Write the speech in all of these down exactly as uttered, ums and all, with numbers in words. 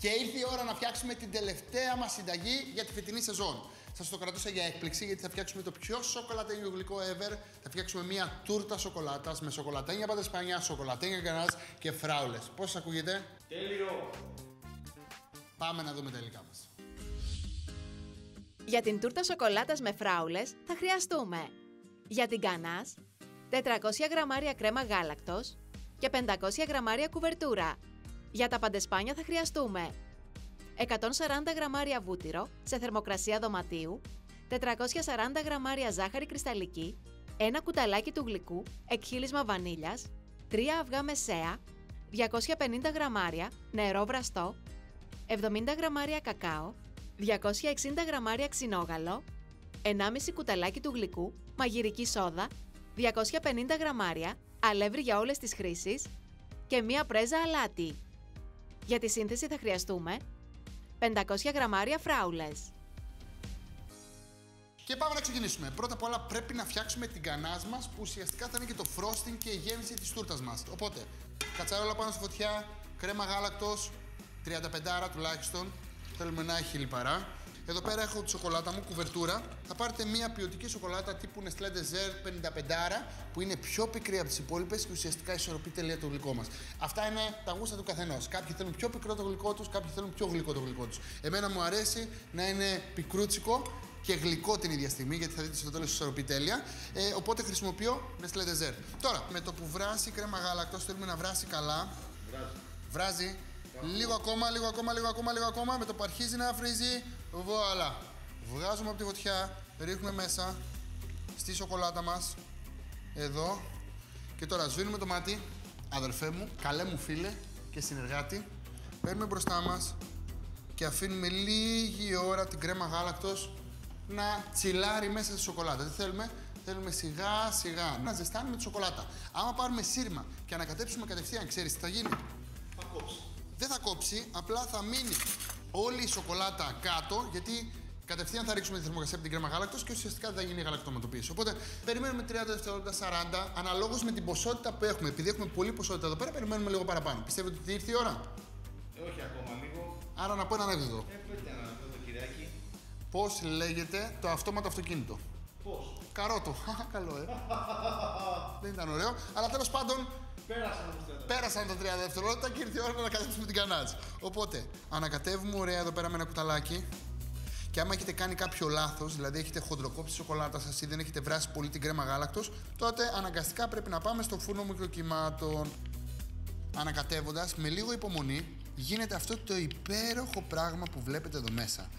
Και ήρθε η ώρα να φτιάξουμε την τελευταία μας συνταγή για τη φετινή σεζόν. Σας το κρατούσα για έκπληξη, γιατί θα φτιάξουμε το πιο σοκολατένιο γλυκό ever. Θα φτιάξουμε μια τούρτα σοκολάτας με σοκολατένια παντεσπανιά, σοκολατένια γκρανάζ και φράουλες. Πώς σας ακούγεται? Τέλειο! Πάμε να δούμε τα υλικά μας. Για την τούρτα σοκολάτας με φράουλες θα χρειαστούμε για την γκρανάζ τετρακόσια γραμμάρια κρέμα γάλακτος και πεντακόσια γραμμάρια κουβερτούρα. Για τα παντεσπάνια θα χρειαστούμε εκατόν σαράντα γραμμάρια βούτυρο σε θερμοκρασία δωματίου, τετρακόσια σαράντα γραμμάρια ζάχαρη κρυσταλλική, ένα κουταλάκι του γλυκού, εκχύλισμα βανίλιας, τρία αυγά μεσαία, διακόσια πενήντα γραμμάρια νερό βραστό, εβδομήντα γραμμάρια κακάο, διακόσια εξήντα γραμμάρια ξινόγαλο, ενάμιση κουταλάκι του γλυκού, μαγειρική σόδα, διακόσια πενήντα γραμμάρια αλεύρι για όλες τις χρήσεις και μία πρέζα αλάτι. Για τη σύνθεση θα χρειαστούμε πεντακόσια γραμμάρια φράουλες. Και πάμε να ξεκινήσουμε. Πρώτα απ' όλα πρέπει να φτιάξουμε την γκρανάζ μας, που ουσιαστικά θα είναι και το frosting και η γέμιση της τούρτας μας. Οπότε, κατσαρόλα πάνω στη φωτιά, κρέμα γάλακτος, τριάντα πέντε άρα τουλάχιστον, θέλουμε να έχει λιπαρά. Εδώ πέρα έχω τη σοκολάτα μου, κουβερτούρα. Θα πάρετε μια ποιοτική σοκολάτα τύπου Nestlé Desert πενήντα πέντε άρα, που είναι πιο πικρή από τις υπόλοιπες και ουσιαστικά ισορροπεί τελεία το γλυκό μας. Αυτά είναι τα γούστα του καθενός. Κάποιοι θέλουν πιο πικρό το γλυκό τους, κάποιοι θέλουν πιο γλυκό το γλυκό τους. Εμένα μου αρέσει να είναι πικρούτσικο και γλυκό την ίδια στιγμή, γιατί θα δείτε στο τέλος ισορροπεί τέλεια. Ε, οπότε χρησιμοποιώ Nestlé Desert. Τώρα, με το που βράσει κρέμα γάλακτος, θέλουμε να βράσει καλά. Βράζει. Βράζει. Λίγο ακόμα, λίγο ακόμα, λίγο ακόμα, λίγο ακόμα, με το που αρχίζει να φρίζει, voilà. Βγάζουμε από τη φωτιά, ρίχνουμε μέσα στη σοκολάτα μας, εδώ. Και τώρα σβήνουμε το μάτι, αδερφέ μου, καλέ μου φίλε και συνεργάτη. Παίρνουμε μπροστά μας και αφήνουμε λίγη ώρα την κρέμα γάλακτος να τσιλάρει μέσα στη σοκολάτα. Τι θέλουμε? Θέλουμε σιγά σιγά να ζεστάνουμε τη σοκολάτα. Άμα πάρουμε σύρμα και ανακατέψουμε κατευθείαν, ξέρεις τι θα γίνει? Θα κόψει. Δεν θα κόψει, απλά θα μείνει όλη η σοκολάτα κάτω, γιατί κατευθείαν θα ρίξουμε τη θερμοκρασία από την κρέμα γάλακτος και ουσιαστικά δεν θα γίνει γαλακτομετοποίηση. Οπότε περιμένουμε τριάντα δευτερόλεπτα, σαράντα, αναλόγως με την ποσότητα που έχουμε. Επειδή έχουμε πολλή ποσότητα εδώ πέρα, περιμένουμε λίγο παραπάνω. Πιστεύετε ότι ήρθε η ώρα? Ε, όχι ακόμα, λίγο. Άρα να πω ένα ανέκδοτο. Ε, πείτε ένα ανέκδοτο, κυριάκι. Πώς λέγεται το αυτόματο αυτοκίνητο? Πώς? Καρότο. Καλό, ε. Δεν ήταν ωραίο, αλλά τέλος πάντων. Πέρασαν τα τριάντα δευτερόλεπτα και ήρθε η ώρα να ανακατέψουμε την γκρανάζ. Οπότε, ανακατεύουμε ωραία εδώ πέρα με ένα κουταλάκι. Και άμα έχετε κάνει κάποιο λάθος, δηλαδή έχετε χοντροκόψει τη σοκολάτα σας ή δεν έχετε βράσει πολύ την κρέμα γάλακτος, τότε αναγκαστικά πρέπει να πάμε στο φούρνο μικροκυμάτων. Ανακατεύοντας με λίγο υπομονή, γίνεται αυτό το υπέροχο πράγμα που βλέπετε εδώ μέσα.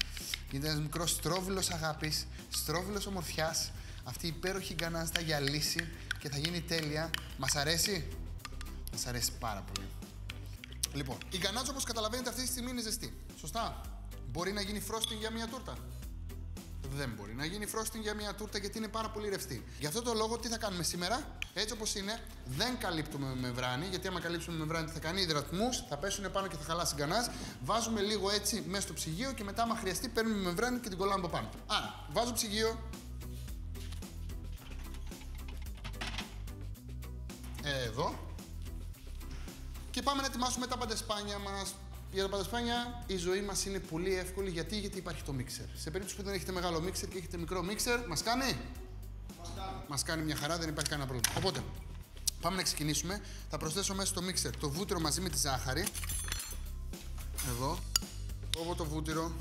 Γίνεται ένας μικρός στρόβιλος αγάπης, στρόβιλος ομορφιάς. Αυτή η υπέροχη γκρανάζ θα γυαλίσει και θα γίνει τέλεια. Μας αρέσει? Μας αρέσει πάρα πολύ. Λοιπόν, η γκρανάζ, όπως καταλαβαίνετε, αυτή τη στιγμή είναι ζεστή. Σωστά. Μπορεί να γίνει frosting για μια τούρτα? Δεν μπορεί να γίνει frosting για μια τούρτα, γιατί είναι πάρα πολύ ρευστή. Γι' αυτό το λόγο, τι θα κάνουμε σήμερα? Έτσι όπως είναι, δεν καλύπτουμε με μεμβράνη, γιατί άμα καλύψουμε με μεμβράνη θα κάνει υδρατμούς, θα πέσουν πάνω και θα χαλάσει η γκρανάζ. Βάζουμε λίγο έτσι μέσα στο ψυγείο και μετά, άμα χρειαστεί, παίρνουμε μεμβράνη και την κολλάμε από πάνω. Άρα, βάζω ψυγείο. Εδώ. Και πάμε να ετοιμάσουμε τα παντεσπάνια μας. Για τα παντεσπάνια η ζωή μας είναι πολύ εύκολη. Γιατί? Γιατί υπάρχει το μίξερ. Σε περίπτωση που δεν έχετε μεγάλο μίξερ και έχετε μικρό μίξερ, μας κάνει? Μας κάνει. Μας κάνει μια χαρά, δεν υπάρχει κανένα πρόβλημα. Οπότε, πάμε να ξεκινήσουμε. Θα προσθέσω μέσα στο μίξερ το βούτυρο μαζί με τη ζάχαρη. Εδώ. Κόβω το βούτυρο.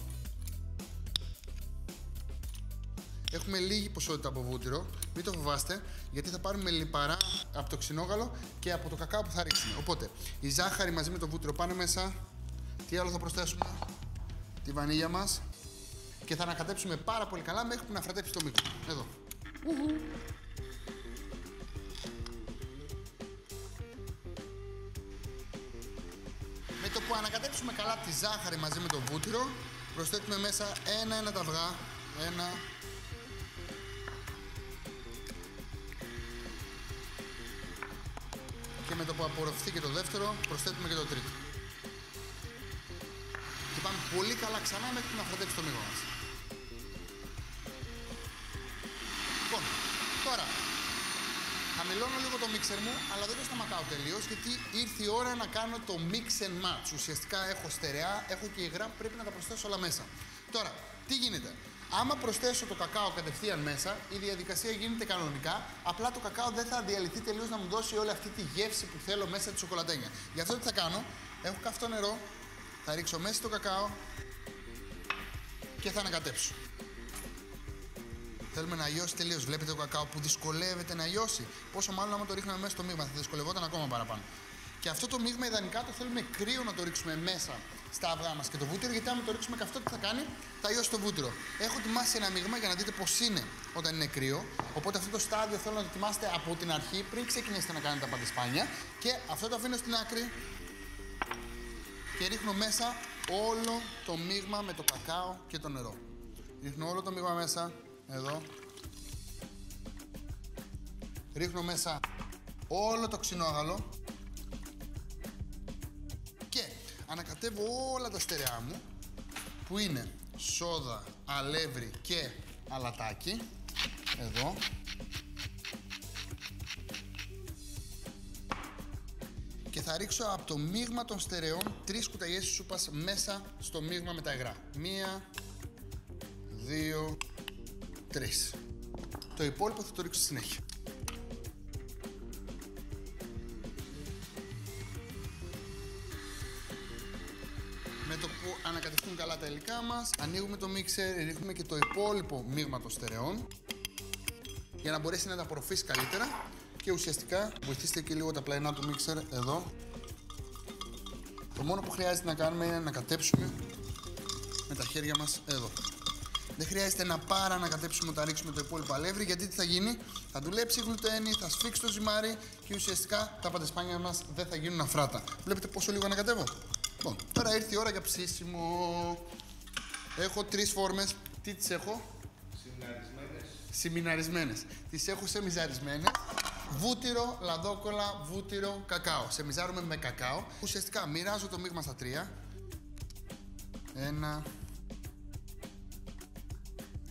Έχουμε λίγη ποσότητα από βούτυρο, μην το φοβάστε, γιατί θα πάρουμε λιπαρά από το ξινόγαλο και από το κακάο που θα ρίξουμε. Οπότε, η ζάχαρη μαζί με το βούτυρο πάνε μέσα. Τι άλλο θα προσθέσουμε? Τη βανίλια μας. Και θα ανακατέψουμε πάρα πολύ καλά μέχρι που να φρατέψει το μήκο. Εδώ. Ουχου. Με το που ανακατέψουμε καλά τη ζάχαρη μαζί με το βούτυρο, προσθέτουμε μέσα ένα-ένα τα αυγά. Ένα. Και με το που απορροφηθεί και το δεύτερο, προσθέτουμε και το τρίτο. Και πάμε πολύ καλά ξανά μέχρι να φρατέψει το μείγμα μας. Λοιπόν, τώρα Χαμηλώνω λίγο το μίξερ μου, αλλά δεν το σταματάω τελείως, γιατί ήρθε η ώρα να κάνω το mix and match. Ουσιαστικά έχω στερεά, έχω και υγρά, πρέπει να τα προσθέσω όλα μέσα. Τώρα, τι γίνεται. Άμα προσθέσω το κακάο κατευθείαν μέσα, η διαδικασία γίνεται κανονικά. Απλά το κακάο δεν θα διαλυθεί τελείως να μου δώσει όλη αυτή τη γεύση που θέλω μέσα τη σοκολατένια. Γι' αυτό τι θα κάνω. Έχω καυτό νερό, θα ρίξω μέσα το κακάο και θα ανακατέψω. Θέλουμε να λιώσει τελείως. Βλέπετε το κακάο που δυσκολεύεται να λιώσει. Πόσο μάλλον άμα το ρίχναμε μέσα στο μείγμα, θα δυσκολευόταν ακόμα παραπάνω. Και αυτό το μείγμα ιδανικά το θέλουμε κρύο να το ρίξουμε μέσα στα αυγά μας και το βούτυρο, γιατί άμα το ρίξουμε καυτό, τι θα κάνει, θα λιώσει το βούτυρο. Έχω ετοιμάσει ένα μείγμα για να δείτε πώς είναι όταν είναι κρύο. Οπότε αυτό το στάδιο θέλω να το ετοιμάσετε από την αρχή, πριν ξεκινήσετε να κάνετε τα παντεσπάνια. Και αυτό το αφήνω στην άκρη και ρίχνω μέσα όλο το μείγμα με το κακάο και το νερό. Ρίχνω όλο το μείγμα μέσα. Εδώ. Ρίχνω μέσα όλο το ξινόγαλο και ανακατεύω όλα τα στερεά μου που είναι σόδα, αλεύρι και αλατάκι. Εδώ. Και θα ρίξω από το μείγμα των στερεών τρεις κουταλιές σούπας μέσα στο μείγμα με τα υγρά. Μία, δύο, τρεις. Το υπόλοιπο θα το ρίξω συνέχεια. Με το που ανακατευτούν καλά τα υλικά μας, ανοίγουμε το μίξερ, ρίχνουμε και το υπόλοιπο μείγμα των στερεών για να μπορέσει να τα απορροφήσει καλύτερα και ουσιαστικά βοηθήστε και λίγο τα πλαϊνά του μίξερ εδώ. Το μόνο που χρειάζεται να κάνουμε είναι να κατέψουμε με τα χέρια μας εδώ. Δεν χρειάζεται να πάρα να κατέψουμε όταν ρίξουμε το υπόλοιπο αλεύρι, γιατί τι θα γίνει, θα δουλέψει η γλουτένη, θα σφίξει το ζυμάρι και ουσιαστικά τα παντεσπάνια μας δεν θα γίνουν αφράτα. Βλέπετε πόσο λίγο ανακατεύω. Λοιπόν, τώρα ήρθε η ώρα για ψήσιμο. Έχω τρεις φόρμες. Τι τις έχω? Σιμιναρισμένες. Σιμιναρισμένες. Τις έχω σε μιζαρισμένες. Βούτυρο, λαδόκολλα, βούτυρο, κακάο. Σε μιζάρουμε με κακάο. Ουσιαστικά μοιράζω το μείγμα στα τρία. Ένα.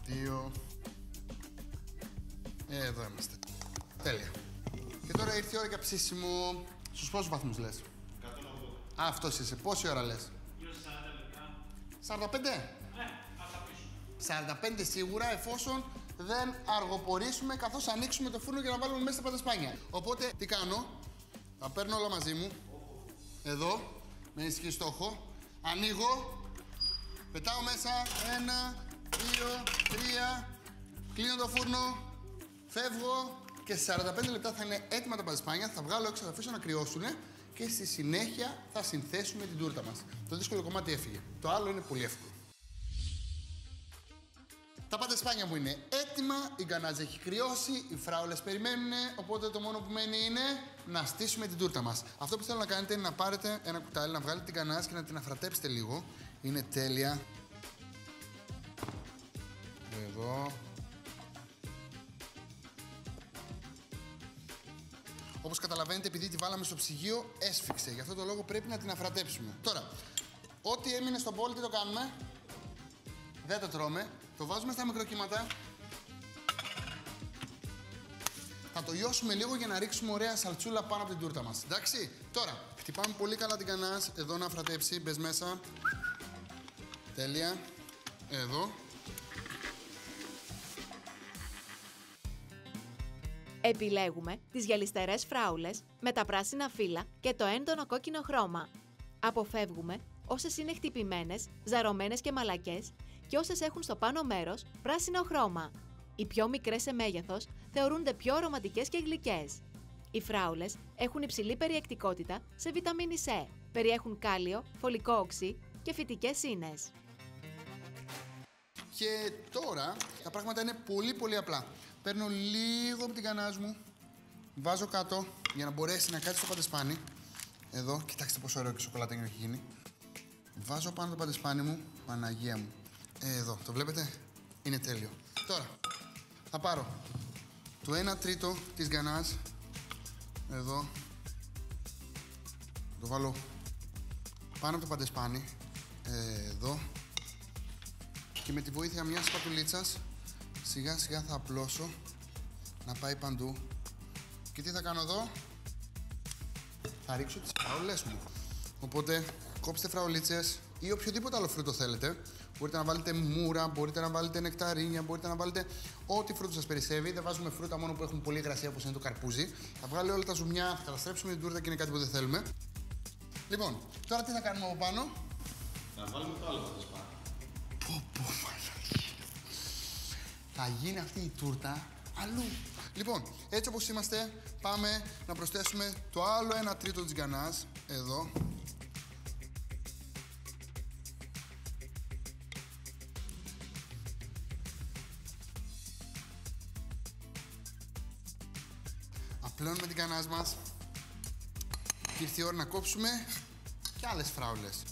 Δύο. Ε, εδώ είμαστε. Τέλεια. Και τώρα ήρθε η ώρα για ψήσιμο. Στους πόσους βαθμούς λες? εκατόν ογδόντα. Α, αυτός είσαι. Πόση ώρα λες? Γύρω σαράντα λεπτά. σαράντα πέντε? Ναι, σαράντα πέντε σίγουρα, εφόσον δεν αργοπορήσουμε, καθώς ανοίξουμε το φούρνο για να βάλουμε μέσα τα παντεσπάνια. Οπότε, τι κάνω? Τα παίρνω όλα μαζί μου. Εδώ, με ενισχύ στόχο. Ανοίγω. Πετάω μέσα. Ένα. Δύο, τρία, κλείνω το φούρνο, φεύγω και σε σαράντα πέντε λεπτά θα είναι έτοιμα τα παντεσπάνια. Θα βγάλω έξω, θα αφήσω να κρυώσουν και στη συνέχεια θα συνθέσουμε την τούρτα μας. Το δύσκολο κομμάτι έφυγε. Το άλλο είναι πολύ εύκολο. Τα παντεσπάνια μου είναι έτοιμα, η γκανάζα έχει κρυώσει, οι φράουλες περιμένουν, οπότε το μόνο που μένει είναι να στήσουμε την τούρτα μας. Αυτό που θέλω να κάνετε είναι να πάρετε ένα κουτάλι, να βγάλετε την γκανάζ και να την αφρατέψετε λίγο. Είναι τέλεια. Εδώ. Όπως καταλαβαίνετε, επειδή τη βάλαμε στο ψυγείο, έσφιξε. Γι' αυτό το λόγο πρέπει να την αφρατέψουμε. Τώρα, ό,τι έμεινε στον μπολ, τι το κάνουμε? Δεν το τρώμε. Το βάζουμε στα μικροκύματα. Θα το λιώσουμε λίγο για να ρίξουμε ωραία σαλτσούλα πάνω από την τούρτα μας. Εντάξει. Τώρα, χτυπάμε πολύ καλά την γκανάζ. Εδώ να αφρατέψει. Μπες μέσα. Τέλεια. Εδώ. Επιλέγουμε τις γυαλιστερές φράουλες με τα πράσινα φύλλα και το έντονο κόκκινο χρώμα. Αποφεύγουμε όσες είναι χτυπημένες, ζαρωμένες και μαλακές και όσες έχουν στο πάνω μέρος πράσινο χρώμα. Οι πιο μικρές σε μέγεθος θεωρούνται πιο αρωματικές και γλυκές. Οι φράουλες έχουν υψηλή περιεκτικότητα σε βιταμίνη C, περιέχουν κάλιο, φολικό οξύ και φυτικές ίνες. Και τώρα τα πράγματα είναι πολύ πολύ απλά. Παίρνω λίγο από την γκανάζ μου, βάζω κάτω για να μπορέσει να κάτσει το παντεσπάνι. Εδώ, κοιτάξτε πόσο ωραίο και σοκολατένιο έχει γίνει. Βάζω πάνω το παντεσπάνι μου, Παναγία μου. Εδώ, το βλέπετε, είναι τέλειο. Τώρα, θα πάρω το ένα τρίτο της γκανάζ. Εδώ. Το βάλω πάνω από το παντεσπάνι. Εδώ. Και με τη βοήθεια μιας σπατουλίτσας σιγά σιγά θα απλώσω να πάει παντού Και τι θα κάνω εδώ? Θα ρίξω τις φραουλές μου. Οπότε κόψτε φραουλίτσες ή οποιοδήποτε άλλο φρούτο θέλετε. Μπορείτε να βάλετε μούρα, μπορείτε να βάλετε νεκταρίνια, μπορείτε να βάλετε ό,τι φρούτο σας περισσεύει. Δεν βάζουμε φρούτα μόνο που έχουν πολύ υγρασία, όπως είναι το καρπούζι. Θα βγάλει όλα τα ζουμιά, θα καταστρέψουμε την τούρτα και είναι κάτι που δεν θέλουμε. Λοιπόν, τώρα τι θα κάνουμε από πάνω? Θα βάλουμε το άλλο φρούτο πάνω. Πω πω μαλακή. Θα γίνει αυτή η τούρτα αλλού. Λοιπόν, έτσι όπως είμαστε, πάμε να προσθέσουμε το άλλο ένα τρίτο της γκανάς, εδώ. Απλώνουμε την γκανάς μας και ήρθε η ώρα να κόψουμε και άλλες φράουλες.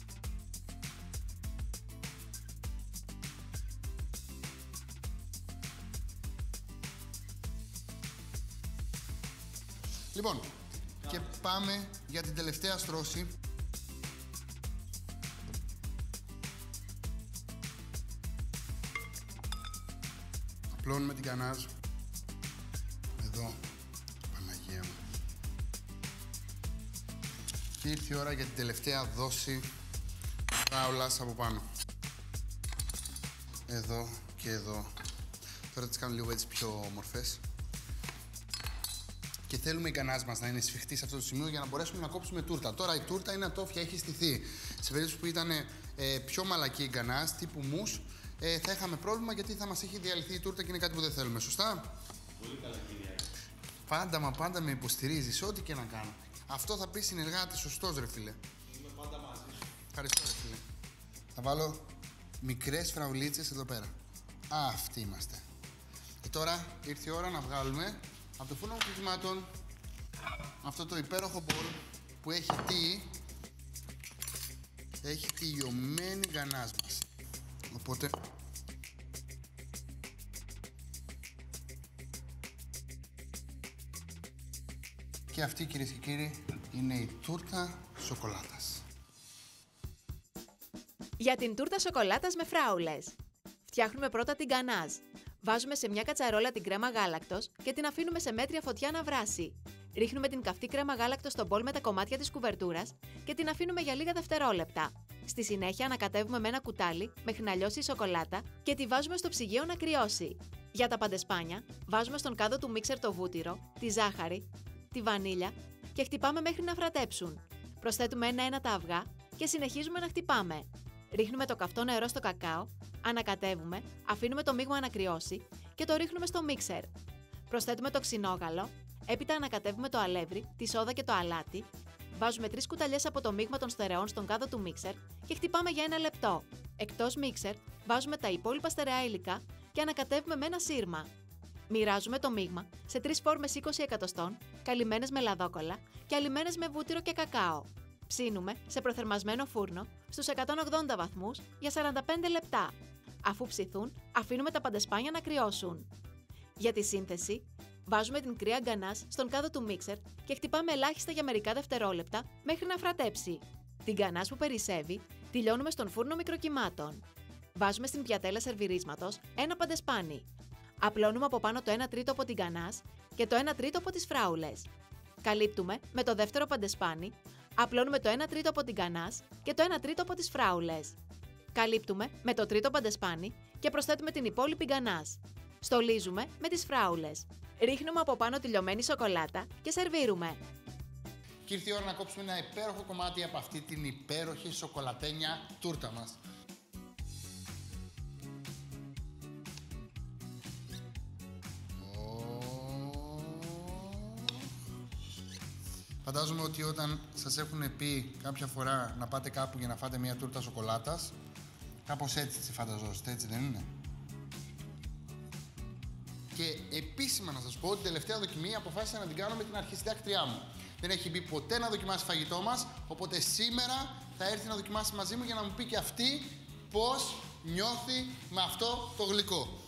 Λοιπόν, και πάμε για την τελευταία στρώση. Απλώνουμε την γκανάζ. Εδώ, Παναγία μου. Και ήρθε η ώρα για την τελευταία δόση φράουλας από πάνω. Εδώ και εδώ. Τώρα τις κάνω λίγο έτσι πιο όμορφες. Και θέλουμε η γκανάζ μας να είναι σφιχτή σε αυτό το σημείο για να μπορέσουμε να κόψουμε τούρτα. Τώρα η τούρτα είναι ατόφια, έχει στηθεί. Σε περίπτωση που ήταν ε, πιο μαλακή η γκανάζ, τύπου μους, ε, θα είχαμε πρόβλημα γιατί θα μας έχει διαλυθεί η τούρτα και είναι κάτι που δεν θέλουμε. Σωστά? Πολύ καλά, κυρία. Πάντα μα πάντα με υποστηρίζεις, ό,τι και να κάνω. Αυτό θα πει συνεργάτη, σωστός ρε φίλε. Είμαι πάντα μαζί σου. Ευχαριστώ ρε φίλε. Θα βάλω μικρές φραουλίτσες εδώ πέρα. Α, αυτοί είμαστε. Και τώρα ήρθε η ώρα να βγάλουμε από το φούρνο κλεισμάτων αυτό το υπέροχο μπολ που έχει τι? Έχει τη λιωμένη γκανάζ μας. Οπότε και αυτή, κυρίες και κύριοι, είναι η τούρτα σοκολάτας. Για την τούρτα σοκολάτας με φράουλες φτιάχνουμε πρώτα την γκανάζ. Βάζουμε σε μια κατσαρόλα την κρέμα γάλακτος και την αφήνουμε σε μέτρια φωτιά να βράσει. Ρίχνουμε την καυτή κρέμα γάλακτος στο μπολ με τα κομμάτια της κουβερτούρας και την αφήνουμε για λίγα δευτερόλεπτα. Στη συνέχεια ανακατεύουμε με ένα κουτάλι μέχρι να λιώσει η σοκολάτα και τη βάζουμε στο ψυγείο να κρυώσει. Για τα παντεσπάνια, βάζουμε στον κάδο του μίξερ το βούτυρο, τη ζάχαρη, τη βανίλια και χτυπάμε μέχρι να φρατέψουν. Προσθέτουμε ένα-ένα τα αυγά και συνεχίζουμε να χτυπάμε. Ρίχνουμε το καυτό νερό στο κακάο, ανακατεύουμε, αφήνουμε το μείγμα να κρυώσει και το ρίχνουμε στο μίξερ. Προσθέτουμε το ξινόγαλο, έπειτα ανακατεύουμε το αλεύρι, τη σόδα και το αλάτι, βάζουμε τρεις κουταλιές από το μείγμα των στερεών στον κάδο του μίξερ και χτυπάμε για ένα λεπτό. Εκτός μίξερ, βάζουμε τα υπόλοιπα στερεά υλικά και ανακατεύουμε με ένα σύρμα. Μοιράζουμε το μείγμα σε τρεις φόρμες είκοσι εκατοστών, καλυμμένες με λαδόκολλα και αλυμμένες με βούτυρο και κακάο. Ψήνουμε σε προθερμασμένο φούρνο στους εκατόν ογδόντα βαθμούς για σαράντα πέντε λεπτά. Αφού ψηθούν, αφήνουμε τα παντεσπάνια να κρυώσουν. Για τη σύνθεση, βάζουμε την κρύα γκανάζ στον κάδο του μίξερ και χτυπάμε ελάχιστα για μερικά δευτερόλεπτα μέχρι να φρατέψει. Την γκανάζ που περισσεύει, τη λιώνουμε στον φούρνο μικροκυμάτων. Βάζουμε στην πιατέλα σερβιρίσματος ένα παντεσπάνι. Απλώνουμε από πάνω το ένα τρίτο από την γκανάζ και το ένα τρίτο από τις φράουλες. Καλύπτουμε με το δεύτερο παντεσπάνι, απλώνουμε το ένα τρίτο από την γκανάζ και το ένα τρίτο από τις φράουλες. Καλύπτουμε με το τρίτο παντεσπάνι και προσθέτουμε την υπόλοιπη γκανάζ. Στολίζουμε με τις φράουλες. Ρίχνουμε από πάνω τη λιωμένη σοκολάτα και σερβίρουμε. Και ήρθε η ώρα να κόψουμε ένα υπέροχο κομμάτι από αυτή την υπέροχη σοκολατένια τούρτα μας. Φαντάζομαι ότι όταν σας έχουν πει κάποια φορά να πάτε κάπου για να φάτε μια τούρτα σοκολάτας, κάπως έτσι τη φανταζόσετε, έτσι δεν είναι? Και επίσημα να σας πω ότι την τελευταία δοκιμή αποφάσισα να την κάνω με την αρχισυντάκτριά μου. Δεν έχει μπει ποτέ να δοκιμάσει φαγητό μας, οπότε σήμερα θα έρθει να δοκιμάσει μαζί μου για να μου πει και αυτή πώς νιώθει με αυτό το γλυκό.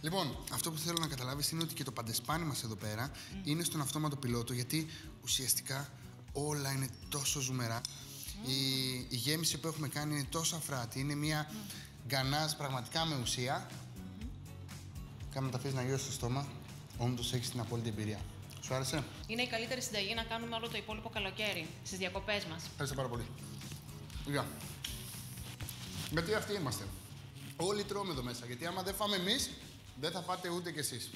Λοιπόν, αυτό που θέλω να καταλάβεις είναι ότι και το παντεσπάνι μας εδώ πέρα mm. είναι στον αυτόματο πιλότο, γιατί ουσιαστικά όλα είναι τόσο ζουμερά. Mm. Η, η γέμιση που έχουμε κάνει είναι τόσο αφράτη. Είναι μια mm. γκανάζ πραγματικά με ουσία. Mm. Κάνε τα φύση να γύρω στο στόμα, όντως έχεις την απόλυτη εμπειρία. Σου άρεσε? Είναι η καλύτερη συνταγή να κάνουμε όλο το υπόλοιπο καλοκαίρι, στις διακοπές μας. Ευχαριστώ πάρα πολύ. Γεια. Γιατί αυτοί είμαστε. Όλοι τρώμε εδώ μέσα, γιατί άμα δεν φάμε εμείς, δεν θα φάτε ούτε κι εσείς.